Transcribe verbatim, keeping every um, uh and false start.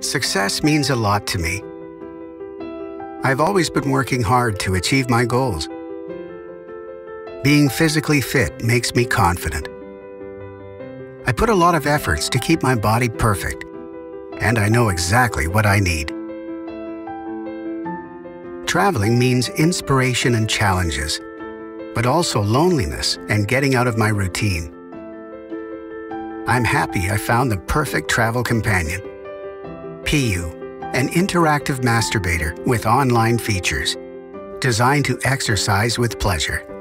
Success means a lot to me. I've always been working hard to achieve my goals. Being physically fit makes me confident. I put a lot of efforts to keep my body perfect, and I know exactly what I need. Traveling means inspiration and challenges, but also loneliness and getting out of my routine. I'm happy I found the perfect travel companion, Piu, an interactive masturbator with online features, designed to exercise with pleasure.